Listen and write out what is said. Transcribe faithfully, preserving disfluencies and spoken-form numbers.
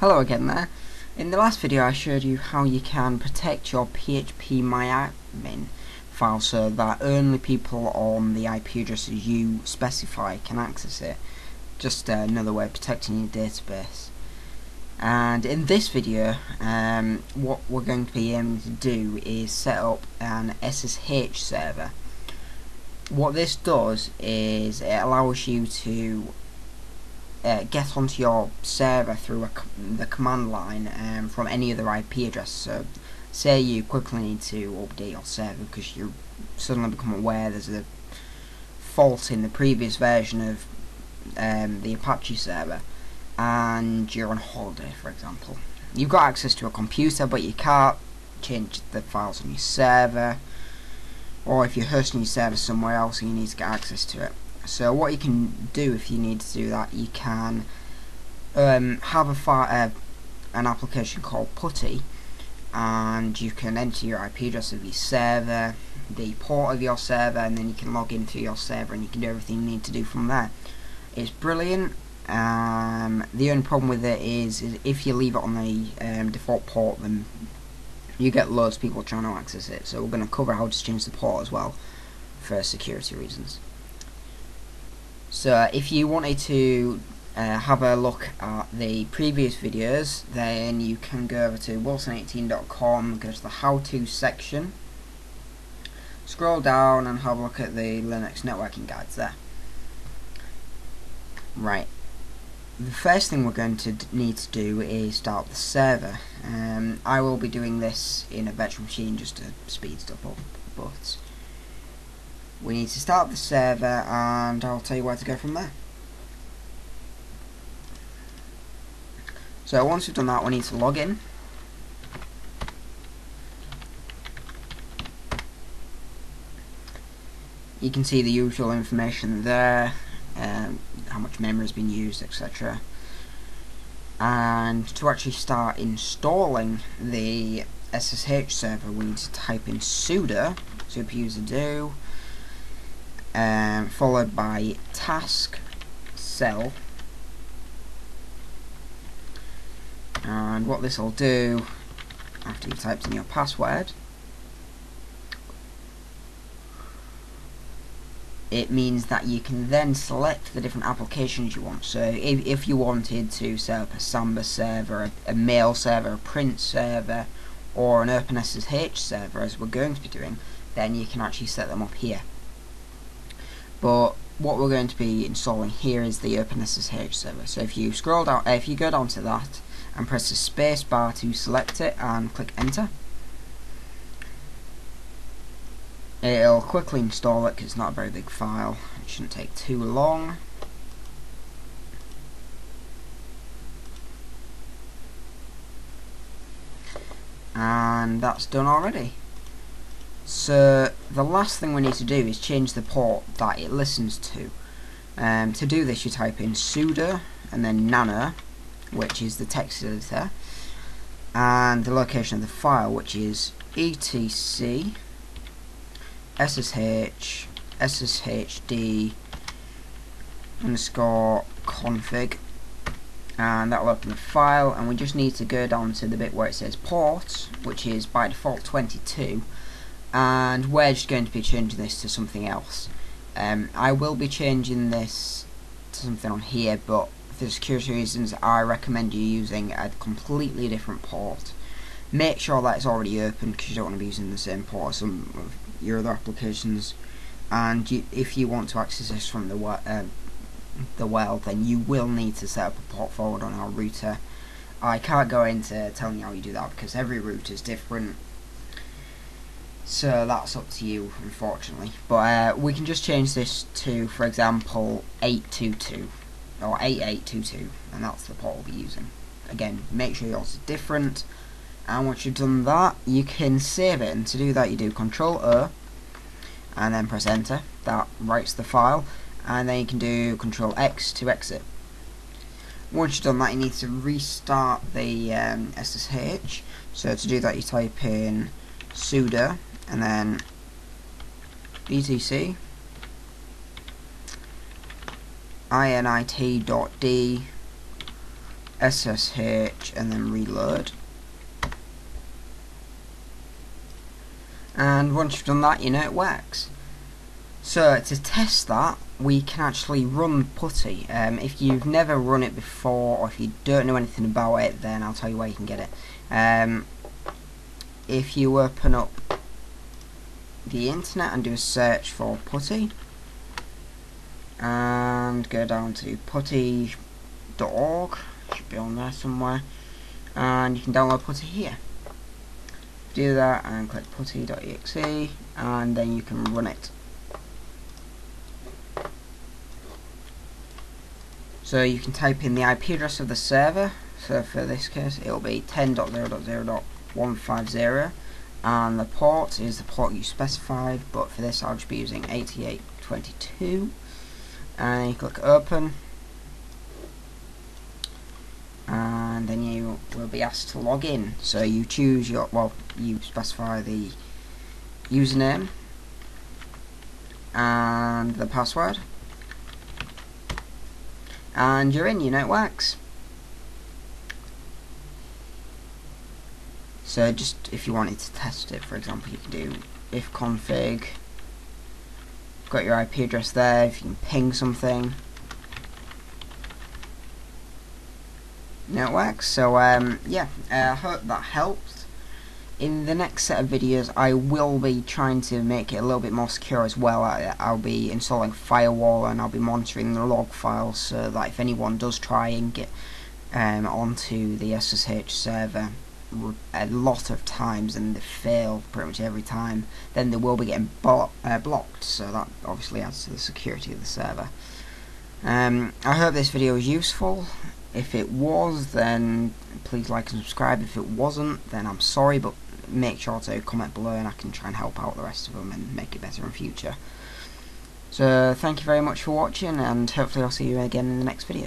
Hello again there. In the last video I showed you how you can protect your phpMyAdmin file so that only people on the I P addresses you specify can access it. Just uh, another way of protecting your database. And in this video um, what we're going to be aiming to do is set up an S S H server. What this does is it allows you to Uh, get onto your server through a, the command line um, from any other I P address. So say you quickly need to update your server because you suddenly become aware there's a fault in the previous version of um, the Apache server and you're on holiday, for example. You've got access to a computer but you can't change the files on your server, or if you're hosting your server somewhere else and you need to get access to it. So what you can do, if you need to do that, you can um, have a file, uh, an application called Putty, and you can enter your I P address of your server, the port of your server, and then you can log in through your server and you can do everything you need to do from there. It's brilliant. Um, the only problem with it is, is if you leave it on the um, default port, then you get loads of people trying to access it. So we're going to cover how to change the port as well for security reasons. So if you wanted to uh, have a look at the previous videos, then you can go over to wilson eighteen dot com, go to the how-to section, scroll down and have a look at the Linux networking guides there. Right, the first thing we're going to need to do is start the server. Um, I will be doing this in a virtual machine just to speed stuff up, but we need to start the server and I'll tell you where to go from there. So once we've done that, we need to log in. You can see the usual information there, um, how much memory has been used, et cetera. And to actually start installing the S S H server, we need to type in sudo, superuserdo, Um, followed by task cell, and what this will do, after you typed in your password, it means that you can then select the different applications you want. So if, if you wanted to set up a Samba server, a, a mail server, a print server, or an OpenSSH server, as we're going to be doing, then you can actually set them up here. But what we're going to be installing here is the OpenSSH server. So if you scroll down, if you go down to that and press the space bar to select it and click enter, it'll quickly install it because it's not a very big file. It shouldn't take too long. And that's done already. So the last thing we need to do is change the port that it listens to. Um, to do this, you type in sudo and then nano, which is the text editor, and the location of the file, which is etc ssh sshd underscore config, and that'll open the file. And we just need to go down to the bit where it says port, which is by default twenty-two. And we're just going to be changing this to something else. Um, I will be changing this to something on here, but for security reasons I recommend you using a completely different port. Make sure that it's already open because you don't want to be using the same port as some of your other applications. And you, if you want to access this from the, uh, the world, then you will need to set up a port forward on our router. I can't go into telling you how you do that because every router is different. So that's up to you, unfortunately. But uh, we can just change this to, for example, eight two two or eighty-eight twenty-two, and that's the port we'll be using. Again, make sure yours is different. And once you've done that, you can save it. And to do that, you do control O and then press enter. That writes the file, and then you can do control X to exit. Once you've done that, you need to restart the um, S S H. So to do that, you type in sudo and then etc init.d S S H and then reload. And once you've done that, you know it works. So to test that, we can actually run Putty. Um, if you've never run it before, or if you don't know anything about it, then I'll tell you where you can get it. Um, if you open up the internet and do a search for Putty, and go down to putty dot org, should be on there somewhere, and you can download Putty here. Do that and click putty dot E X E, and then you can run it. So you can type in the I P address of the server, so for this case it will be ten dot zero dot zero dot one fifty, and the port is the port you specified, but for this I'll just be using eighty-eight twenty-two, and you click open, and then you will be asked to log in. So you choose your, well, you specify the username and the password, and you're in, you know it works. So just if you wanted to test it, for example, you can do if config, got your I P address there, if you can ping something. Now it works. So um, yeah, I uh, hope that helped. In the next set of videos I will be trying to make it a little bit more secure as well. I, I'll be installing firewall, and I'll be monitoring the log files so that if anyone does try and get um, onto the S S H server a lot of times, and they fail pretty much every time, then they will be getting blo uh, blocked, so that obviously adds to the security of the server. Um, I hope this video was useful. If it was, then please like and subscribe. If it wasn't, then I'm sorry, but make sure to comment below and I can try and help out the rest of them and make it better in future. So thank you very much for watching, and hopefully I'll see you again in the next video.